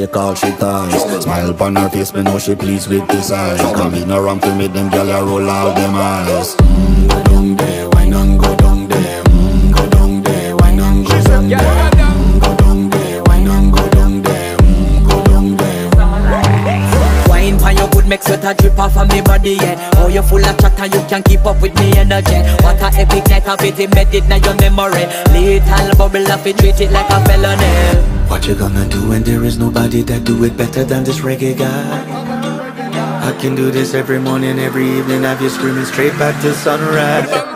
Take all she ties. Smile upon her face, me know she pleased with this eyes. Come in around to meet them, girl, I roll all them eyes. Go down there, wine and go down there. Go down there, wine and go down there. Go down there, wine and go down there. Go down there. Wine for your good, make sweat a drip off of me body, yeah. Oh, you're full of chatter, you can't keep up with me energy. What a epic night, I've it embedded in your memory. Little bubble up, it treat it like a felony. What you gonna do when there is nobody that do it better than this reggae guy? I can do this every morning, every evening, have you screaming straight back to sunrise.